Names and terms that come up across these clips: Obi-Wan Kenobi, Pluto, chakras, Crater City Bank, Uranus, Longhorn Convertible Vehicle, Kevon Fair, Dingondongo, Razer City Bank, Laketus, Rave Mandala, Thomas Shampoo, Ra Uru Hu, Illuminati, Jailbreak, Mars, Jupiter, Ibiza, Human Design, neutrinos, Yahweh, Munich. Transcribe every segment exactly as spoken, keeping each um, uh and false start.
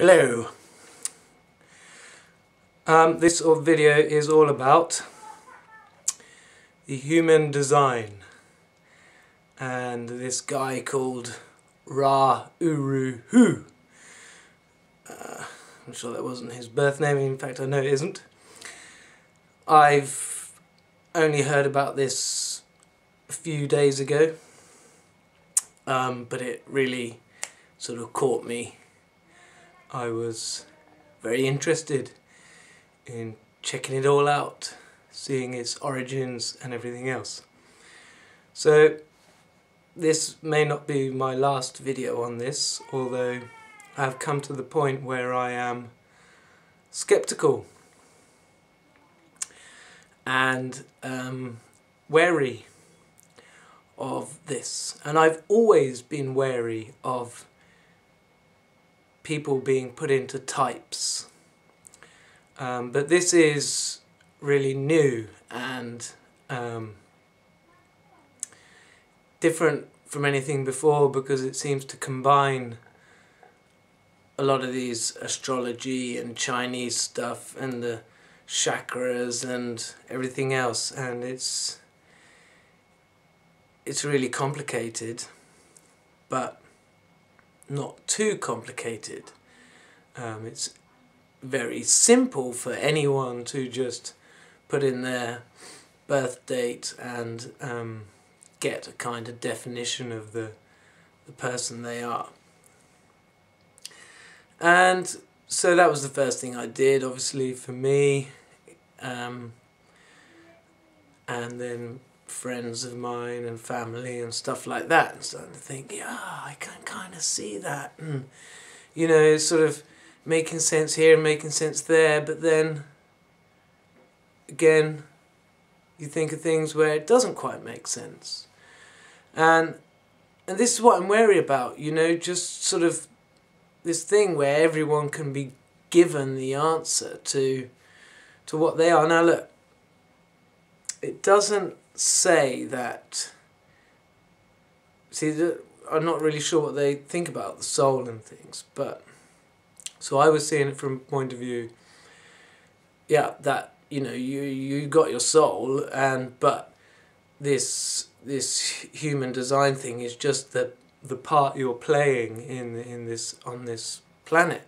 Hello. Um, this video is all about the human design and this guy called Ra Uru Hu. Uh, I'm sure that wasn't his birth name. In fact, I know it isn't. I've only heard about this a few days ago, um, but it really sort of caught me. I was very interested in checking it all out, seeing its origins and everything else. So this may not be my last video on this, although I've come to the point where I am skeptical and um, wary of this. And I've always been wary of people being put into types. Um, but this is really new and um, different from anything before, because it seems to combine a lot of these astrology and Chinese stuff and the chakras and everything else, and it's it's really complicated, but not too complicated. Um, it's very simple for anyone to just put in their birth date and um, get a kind of definition of the, the person they are. And so that was the first thing I did, obviously, for me, um, and then friends of mine and family and stuff like that, and starting to think, yeah, I can kind of see that, and, you know, sort of making sense here and making sense there. But then again, you think of things where it doesn't quite make sense, and and this is what I'm wary about, you know, just sort of this thing where everyone can be given the answer to to what they are. Now look, it doesn't say that. See, the, I'm not really sure what they think about the soul and things, but so I was seeing it from a point of view, yeah, that, you know, you you got your soul, and but this this human design thing is just the the part you're playing in in this on this planet,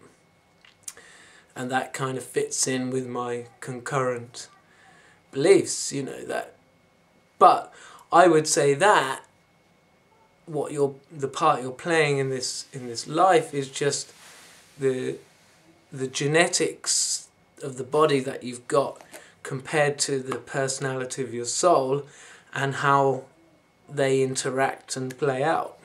and that kind of fits in with my concurrent beliefs, you know that. But I would say that what you're the part you're playing in this in this life is just the the genetics of the body that you've got compared to the personality of your soul and how they interact and play out.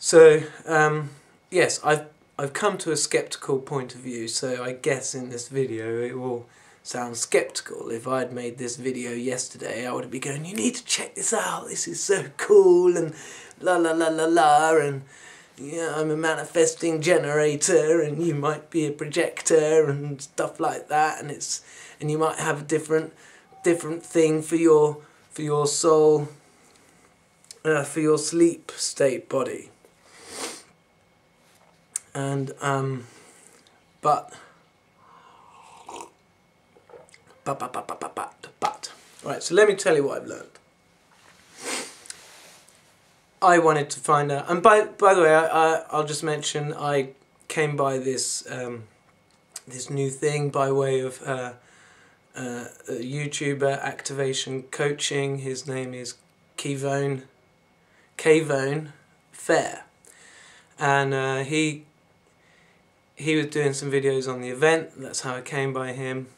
So um, yes, I've I've come to a skeptical point of view, so I guess in this video it will sound skeptical. If I'd made this video yesterday, I would be going, you need to check this out, this is so cool, and la la la la la, and yeah, I'm a manifesting generator, and you might be a projector, and stuff like that, and it's and you might have a different different thing for your for your soul, uh, for your sleep state body, and um, but but but but but but but. Right, so let me tell you what I've learned. I wanted to find out, and by by the way, I, I I'll just mention I came by this um, this new thing by way of uh, uh, a YouTuber, Activation Coaching. His name is Kevon Kevon Fair, and uh, he he was doing some videos on the event. That's how I came by him.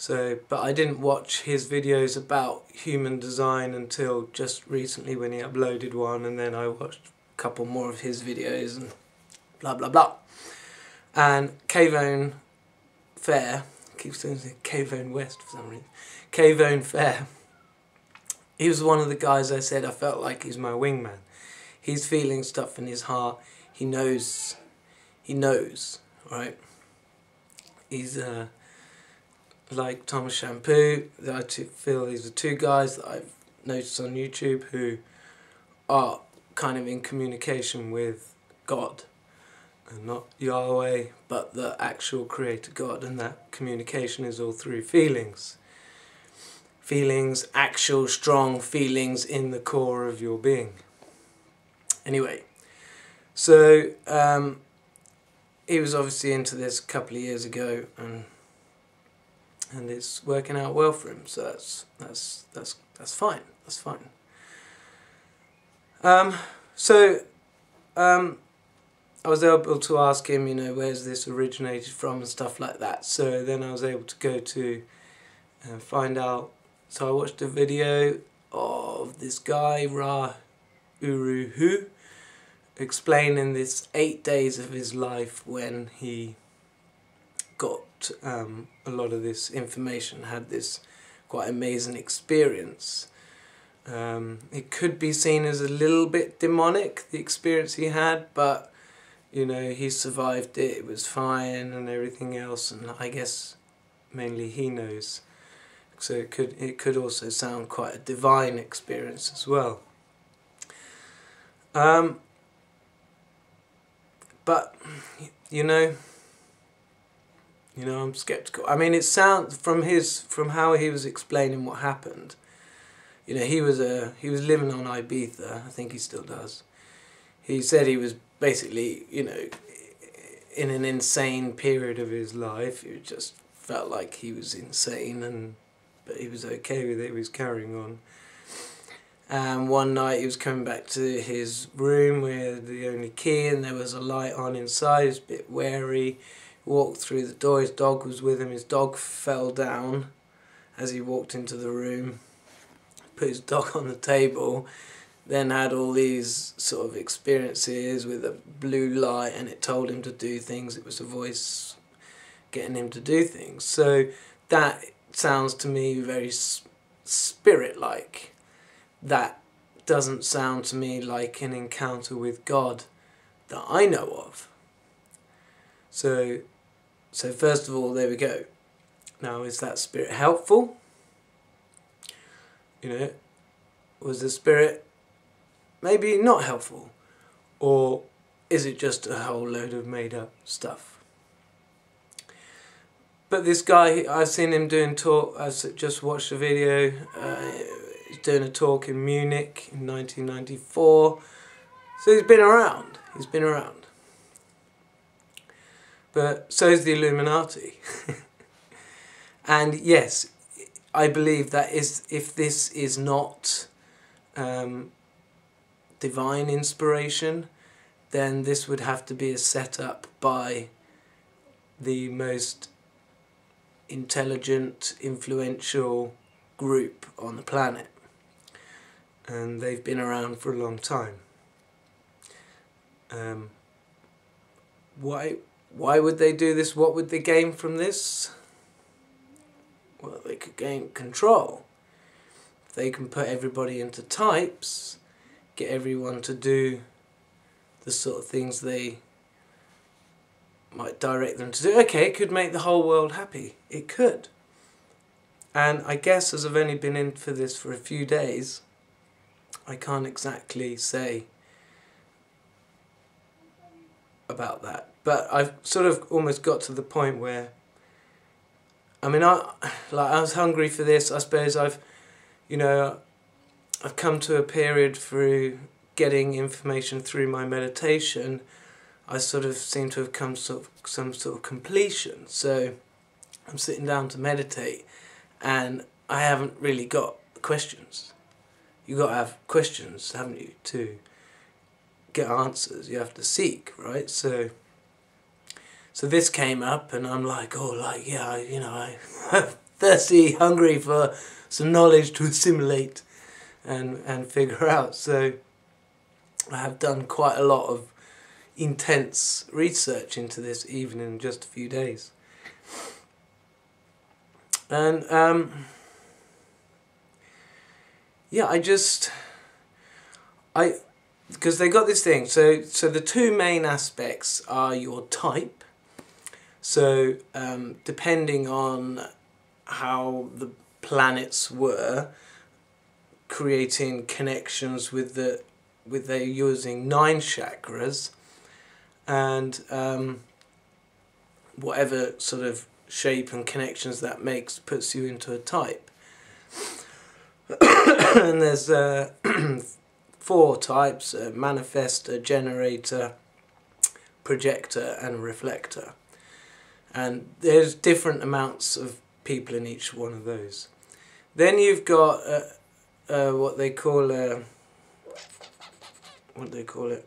So, but I didn't watch his videos about human design until just recently when he uploaded one, and then I watched a couple more of his videos and blah blah blah. And Kevon Fair, keeps saying Kevon West for some reason, Kevon Fair, he was one of the guys I said I felt like he's my wingman. He's feeling stuff in his heart, he knows, he knows, right? He's, uh... like Thomas Shampoo, that I feel these are two guys that I've noticed on YouTube who are kind of in communication with God and not Yahweh, but the actual Creator God, and that communication is all through feelings. Feelings, actual strong feelings in the core of your being. Anyway, so um, he was obviously into this a couple of years ago, and and it's working out well for him. So that's that's that's that's fine. That's fine. Um, so um, I was able to ask him, you know, where's this originated from and stuff like that. So then I was able to go to and uh, find out. So I watched a video of this guy Ra Uru Hu explaining this eight days of his life when he got um, a lot of this information, had this quite amazing experience. Um, it could be seen as a little bit demonic, the experience he had, but you know, he survived it, it was fine and everything else, and I guess mainly he knows. So it could, it could also sound quite a divine experience as well. Um, but you know, you know, I'm skeptical. I mean, it sounds from his, from how he was explaining what happened. You know, he was a he was living on Ibiza. I think he still does. He said he was basically, you know, in an insane period of his life. It just felt like he was insane, and but he was okay with it. He was carrying on. And one night he was coming back to his room with the only key, and there was a light on inside. He was a bit wary. He walked through the door. His dog was with him. His dog fell down as he walked into the room. Put his dog on the table. Then had all these sort of experiences with a blue light, and it told him to do things. It was a voice getting him to do things. So that sounds to me very spirit-like. That doesn't sound to me like an encounter with God that I know of. So, so first of all, there we go. Now, is that spirit helpful? You know, was the spirit maybe not helpful? Or is it just a whole load of made-up stuff? But this guy, I've seen him doing talk, I've just watched a video, uh, doing a talk in Munich in nineteen ninety-four, so he's been around, he's been around. But so is the Illuminati. And yes, I believe that is, if this is not um, divine inspiration, then this would have to be a setup by the most intelligent, influential group on the planet. And they've been around for a long time. Um, why, why would they do this? What would they gain from this? Well, they could gain control. If they can put everybody into types, get everyone to do the sort of things they might direct them to do. Okay, it could make the whole world happy. It could. And I guess, as I've only been in for this for a few days, I can't exactly say about that, but I've sort of almost got to the point where, I mean, I like I was hungry for this. I suppose I've, you know, I've come to a period through getting information through my meditation. I sort of seem to have come to some sort of completion. So I'm sitting down to meditate, and I haven't really got questions. You got to have questions, haven't you, to get answers. You have to seek, right? So, so this came up, and I'm like, oh, like, yeah, you know, I'm thirsty, hungry for some knowledge to assimilate and, and figure out. So I have done quite a lot of intense research into this, even in just a few days. And, um... yeah, I just, I, because they got this thing, so, so the two main aspects are your type, so um, depending on how the planets were, creating connections with the, with they using nine chakras, and um, whatever sort of shape and connections that makes puts you into a type. And there's uh, four types: a manifestor, generator, projector and reflector, and there's different amounts of people in each one of those. Then you've got uh, uh, what they call a, what do they call it?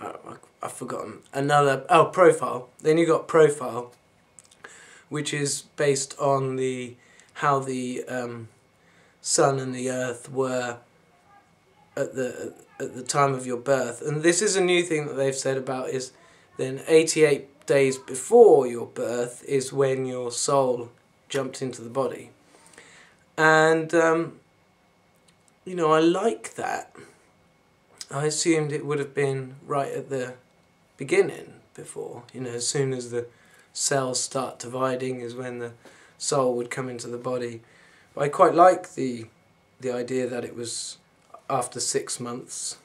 Oh, I've forgotten. Another, oh, profile. Then you've got profile, which is based on the how the um, sun and the earth were at the at the time of your birth. And this is a new thing that they've said about is then eighty-eight days before your birth is when your soul jumped into the body. And um, you know, I like that. I assumed it would have been right at the beginning before, you know, as soon as the cells start dividing is when the soul would come into the body. But I quite like the the idea that it was after six months.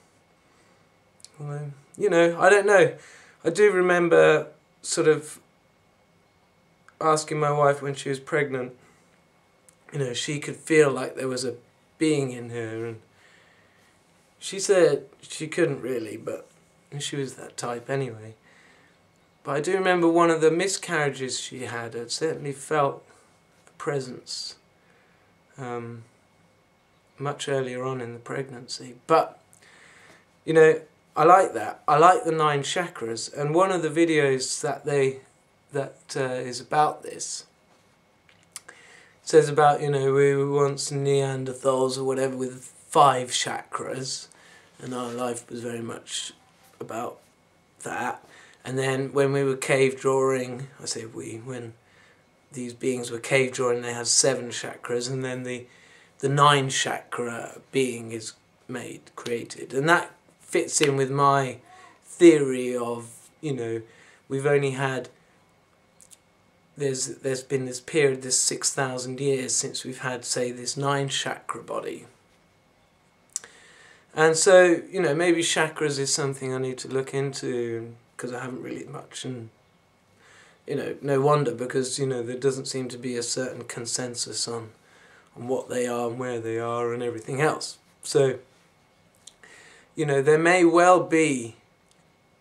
Well, you know, I don't know. I do remember sort of asking my wife when she was pregnant, you know, she could feel like there was a being in her, and she said she couldn't really, but she was that type anyway. But I do remember one of the miscarriages she had, I certainly felt a presence um, much earlier on in the pregnancy. But, you know, I like that. I like the nine chakras, and one of the videos that they that uh, is about this says about, you know, we were once Neanderthals or whatever with five chakras, and our life was very much about that. And then when we were cave drawing, I say we, when these beings were cave drawing, they have seven chakras, and then the the nine chakra being is made, created. And that fits in with my theory of, you know, we've only had, there's there's been this period, this six thousand years since we've had, say, this nine chakra body. And so, you know, maybe chakras is something I need to look into, because I haven't really much, and, you know, no wonder, because, you know, there doesn't seem to be a certain consensus on on what they are and where they are and everything else. So, you know, there may well be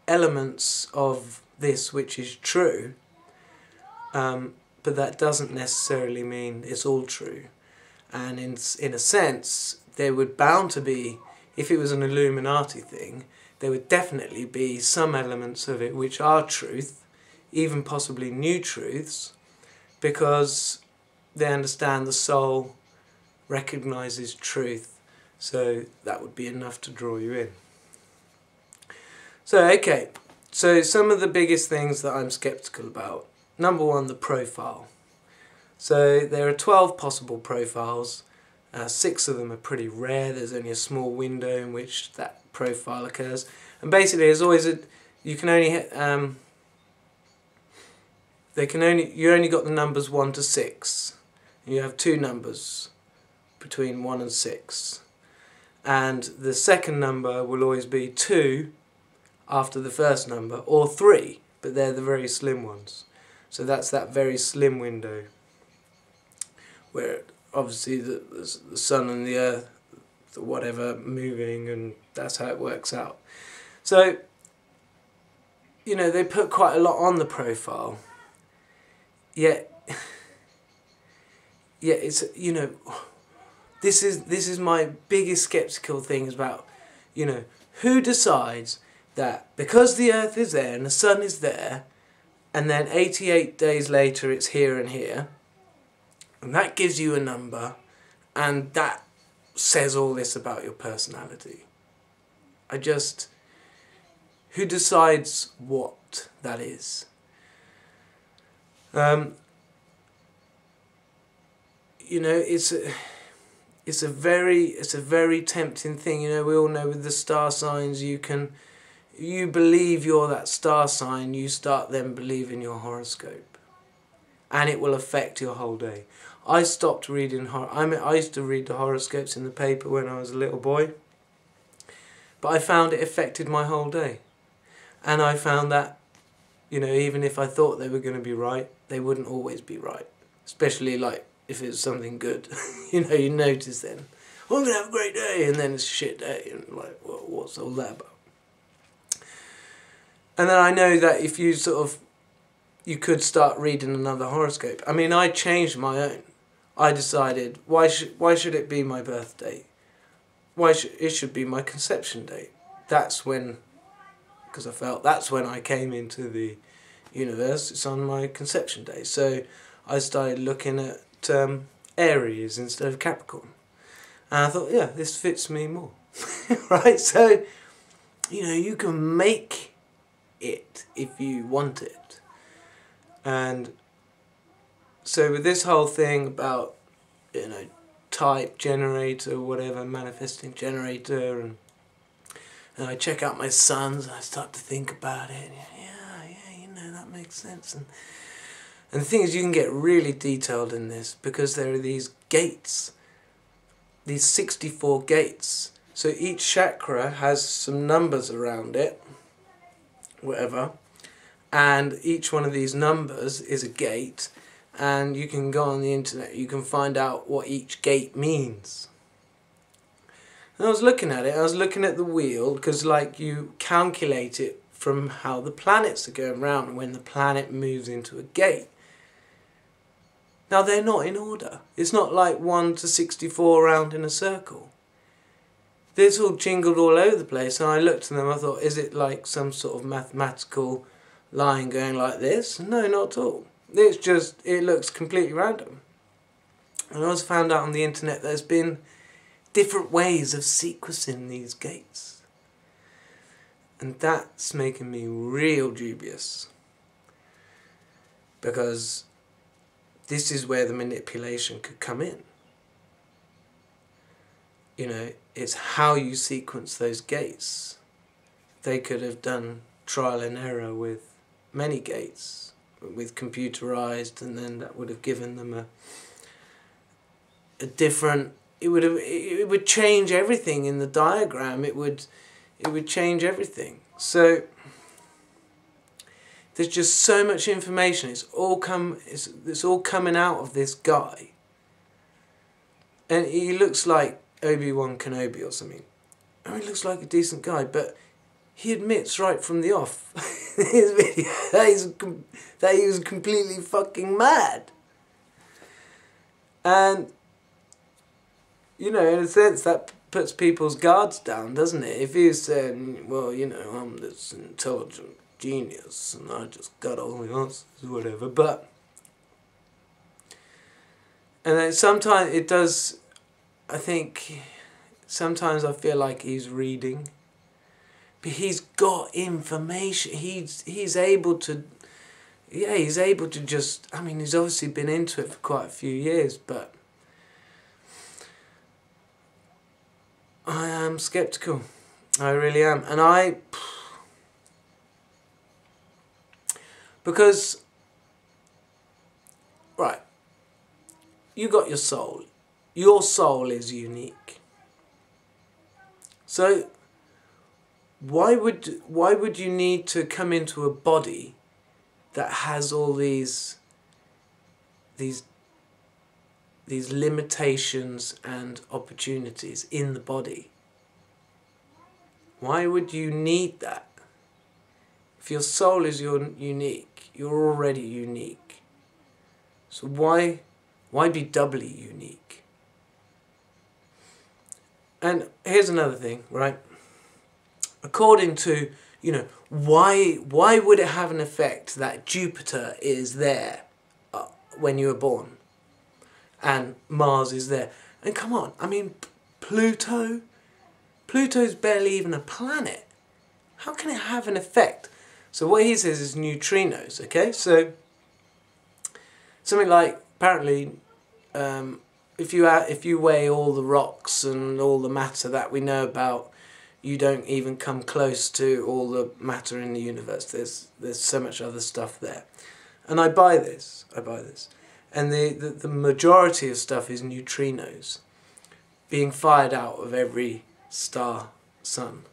elements of this which is true, um, but that doesn't necessarily mean it's all true. And in, in a sense, there would bound to be, if it was an Illuminati thing, there would definitely be some elements of it which are truth, even possibly new truths, because they understand the soul recognises truth, so that would be enough to draw you in. So, okay, so some of the biggest things that I'm sceptical about. Number one, the profile. So there are twelve possible profiles, uh, six of them are pretty rare, there's only a small window in which that profile occurs, and basically there's always a, you can only hit, um, they can only, you only got the numbers one to six, and you have two numbers between one and six. And the second number will always be two after the first number, or three, but they're the very slim ones. So that's that very slim window where obviously the, the sun and the earth, the whatever, moving, and that's how it works out. So, you know, they put quite a lot on the profile, yet, yeah, it's, you know, This is this is my biggest sceptical thing about, you know, who decides that because the earth is there and the sun is there, and then eighty-eight days later it's here and here, and that gives you a number, and that says all this about your personality. I just, who decides what that is? Um, you know, it's a, It's a very, it's a very tempting thing, you know, we all know with the star signs, you can, you believe you're that star sign, you start then believing your horoscope, and it will affect your whole day. I stopped reading, I mean, I used to read the horoscopes in the paper when I was a little boy, But I found it affected my whole day. And I found that, you know, even if I thought they were going to be right, they wouldn't always be right. Especially, like, if it's something good. You know, you notice then, oh, I'm going to have a great day, and then it's a shit day. And like, well, what's all that about? And then I know that if you sort of, you could start reading another horoscope. I mean, I changed my own. I decided, why should, why should it be my birthday? Why should, it should be my conception date. That's when, because I felt that's when I came into the universe, it's on my conception day. So I started looking at um, Aries instead of Capricorn. And I thought, yeah, this fits me more. Right? So, you know, you can make it if you want it. And so with this whole thing about, you know, type generator, whatever, manifesting generator, and and I check out my sons and I start to think about it, and yeah, yeah, you know, that makes sense. And and the thing is, you can get really detailed in this because there are these gates, these sixty-four gates. So each chakra has some numbers around it, whatever, and each one of these numbers is a gate. And you can go on the internet, you can find out what each gate means. And I was looking at it, I was looking at the wheel, because like you calculate it from how the planets are going round when the planet moves into a gate. Now they're not in order. It's not like one to sixty-four round in a circle. They're all jingled all over the place, and I looked at them, I thought, is it like some sort of mathematical line going like this? No, not at all. It's just, it looks completely random. And I also found out on the internet there's been different ways of sequencing these gates. And that's making me real dubious. Because this is where the manipulation could come in. You know, it's how you sequence those gates. They could have done trial and error with many gates, with computerized, and then that would have given them a a different, it would have, it would change everything in the diagram, it would it would change everything. So there's just so much information, it's all come it's, it's all coming out of this guy, and he looks like Obi-Wan Kenobi or something. I mean, he looks like a decent guy, but he admits right from the off in his video that, he's com that he was completely fucking mad. And, you know, in a sense, that puts people's guards down, doesn't it? If he was saying, well, you know, I'm this intelligent genius and I just got all the answers or whatever, but... And then sometimes it does, I think, sometimes I feel like he's reading. But he's got information, he's, he's able to, yeah, he's able to just, I mean, he's obviously been into it for quite a few years, but I am sceptical, I really am. And I, because, right, you got your soul, your soul is unique, so... Why would, why would you need to come into a body that has all these, these, these limitations and opportunities in the body? Why would you need that? If your soul is your, unique, you're already unique. So why, why be doubly unique? And here's another thing, right? According to, you know, why why would it have an effect that Jupiter is there uh, when you were born and Mars is there? And come on, I mean, Pluto, Pluto's barely even a planet. How can it have an effect? So what he says is neutrinos, okay? So something like, apparently, um, if you if you weigh all the rocks and all the matter that we know about, you don't even come close to all the matter in the universe. There's there's so much other stuff there. And I buy this. I buy this. And the, the, the majority of stuff is neutrinos being fired out of every star, sun,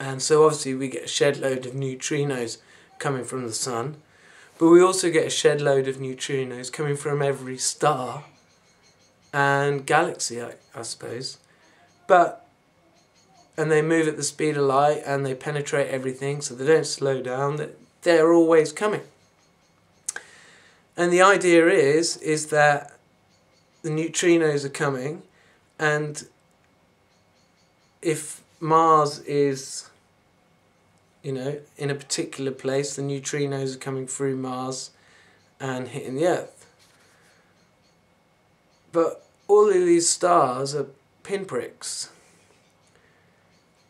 And so obviously we get a shed load of neutrinos coming from the sun, but we also get a shed load of neutrinos coming from every star and galaxy, I, I suppose. But, and they move at the speed of light and they penetrate everything, so they don't slow down, they're always coming. And the idea is, is that the neutrinos are coming, and if Mars is, you know, in a particular place, the neutrinos are coming through Mars and hitting the Earth. But all of these stars are pinpricks.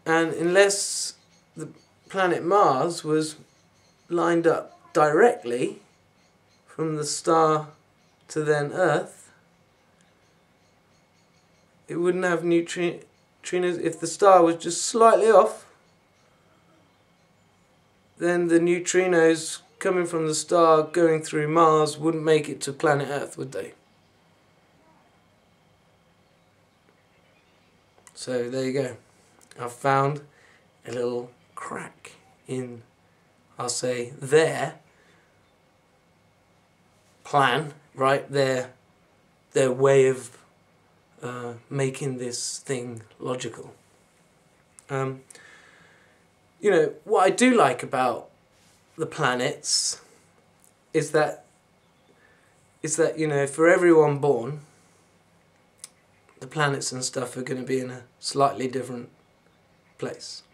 And unless the planet Mars was lined up directly from the star to then Earth, it wouldn't have neutrinos. If the star was just slightly off, then the neutrinos coming from the star going through Mars wouldn't make it to planet Earth, would they? So there you go. I've found a little crack in, I'll say, their plan, right? Their, their way of Uh, making this thing logical. Um, you know, what I do like about the planets is that, is that, you know, for everyone born, the planets and stuff are going to be in a slightly different place.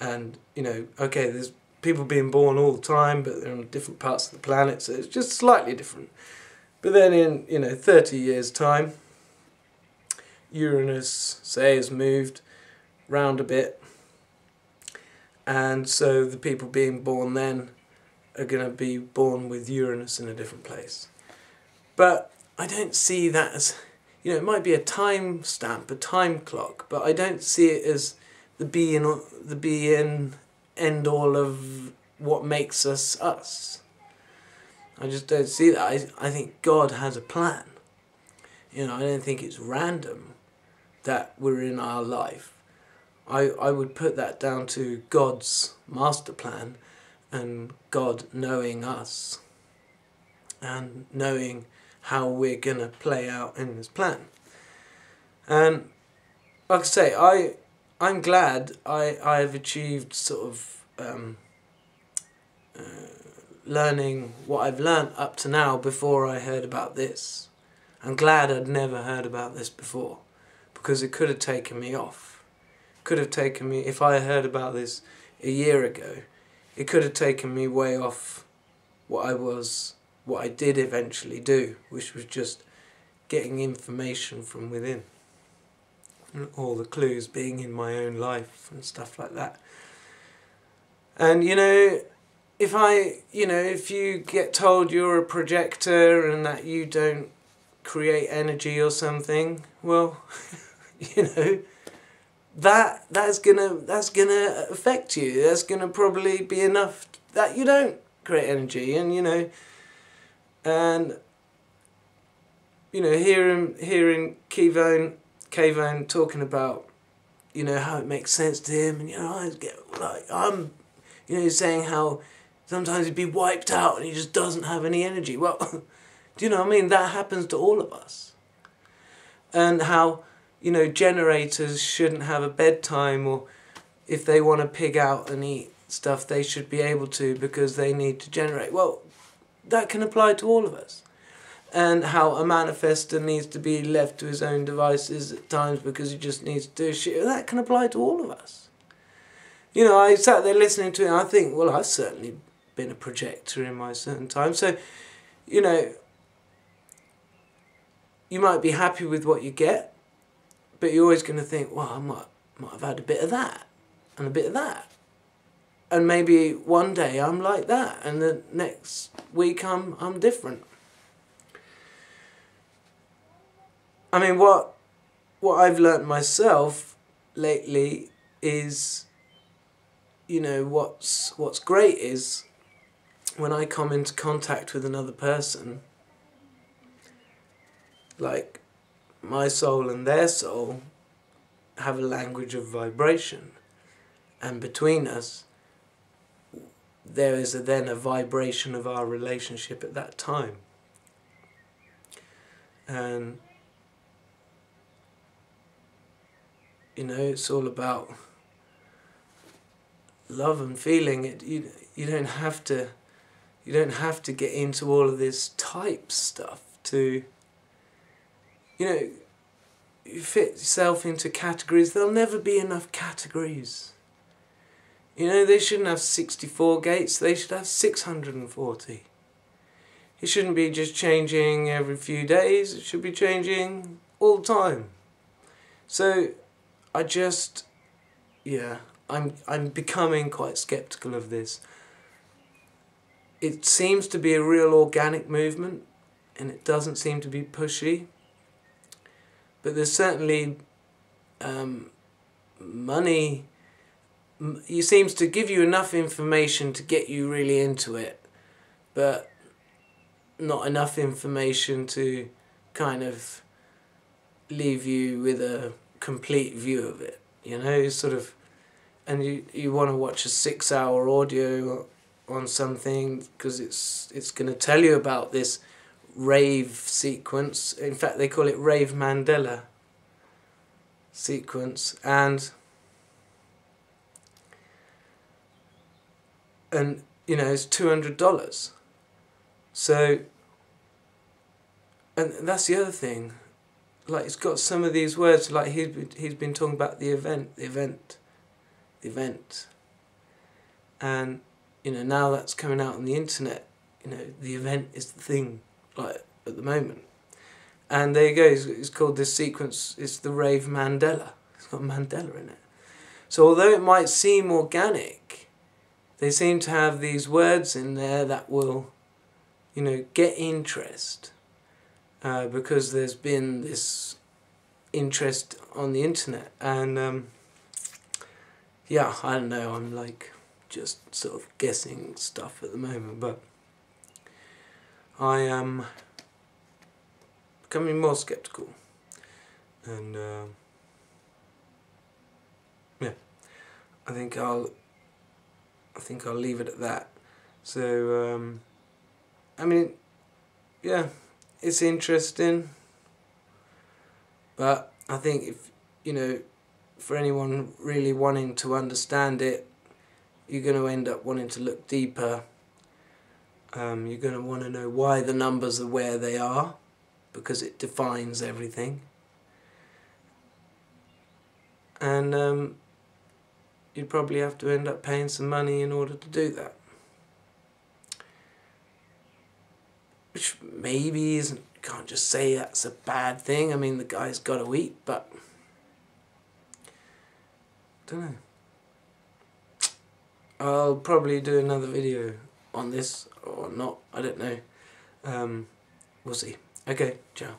And, you know, okay, there's people being born all the time, but they're on different parts of the planet, so it's just slightly different. But then in, you know, thirty years' time, Uranus, say, has moved round a bit, and so the people being born then are going to be born with Uranus in a different place. But I don't see that as, you know, it might be a time stamp, a time clock, but I don't see it as the be in, the be in end all of what makes us us. I just don't see that. I, I think God has a plan. You know, I don't think it's random that we're in our life. I, I would put that down to God's master plan and God knowing us and knowing how we're going to play out in this plan. And like I say, I, I'm glad I, I have achieved sort of um, uh, learning what I've learned up to now before I heard about this. I'm glad I'd never heard about this before, because it could have taken me off. Could have taken me, if I heard about this a year ago, it could have taken me way off what I was, what I did eventually do, which was just getting information from within. And all the clues being in my own life and stuff like that. And you know, if I, you know, if you get told you're a projector and that you don't create energy or something, well, you know, that that's gonna that's gonna affect you. That's gonna probably be enough that you don't create energy, and you know, and you know, hearing hearing Kevon Kevon talking about, you know, how it makes sense to him, and you know, I get like I'm, you know, saying how sometimes he'd be wiped out and he just doesn't have any energy. Well. Do you know what I mean? That happens to all of us. And how, you know, generators shouldn't have a bedtime, or if they want to pig out and eat stuff, they should be able to because they need to generate. Well, that can apply to all of us. And how a manifestor needs to be left to his own devices at times because he just needs to do shit. That can apply to all of us. You know, I sat there listening to it and I think, well, I've certainly been a projector in my certain time. So, you know, you might be happy with what you get, but you're always going to think, well, I might, might have had a bit of that, and a bit of that. And maybe one day I'm like that, and the next week I'm, I'm different. I mean, what, what I've learnt myself lately is, you know, what's, what's great is when I come into contact with another person, like my soul and their soul have a language of vibration, and between us, there is a, then a vibration of our relationship at that time. And you know, it's all about love and feeling. It you you don't have to you don't have to get into all of this type stuff to, you know, you fit yourself into categories. There'll never be enough categories. You know, they shouldn't have sixty-four gates, they should have six hundred forty. It shouldn't be just changing every few days, it should be changing all the time. So I just, yeah, I'm, I'm becoming quite sceptical of this. It seems to be a real organic movement, and it doesn't seem to be pushy. But there's certainly um, money. He seems to give you enough information to get you really into it, but not enough information to kind of leave you with a complete view of it, you know, sort of. And you, you want to watch a six hour audio on something because it's, it's going to tell you about this rave sequence. In fact, they call it Rave Mandala sequence. And And, you know, it's two hundred dollars. So, and that's the other thing. Like, it's got some of these words, like he's been, he's been talking about the event, the event, the event. And, you know, now that's coming out on the internet. You know, the event is the thing, like, at the moment. And there you go, it's, it's called this sequence, it's the Rave Mandala. It's got Mandela in it. So although it might seem organic, they seem to have these words in there that will, you know, get interest, uh, because there's been this interest on the internet. And um, yeah, I don't know, I'm like just sort of guessing stuff at the moment, but I am becoming more skeptical. And uh, yeah, I think I'll I think I'll leave it at that. So, um, I mean, yeah, it's interesting. But I think if, you know, for anyone really wanting to understand it, you're going to end up wanting to look deeper. Um, you're going to want to know why the numbers are where they are, because it defines everything. And, um, you'd probably have to end up paying some money in order to do that. Which maybe isn't, you can't just say that's a bad thing. I mean, the guy's got to eat, but I don't know. I'll probably do another video on this or not, I don't know. Um, we'll see. Okay, ciao.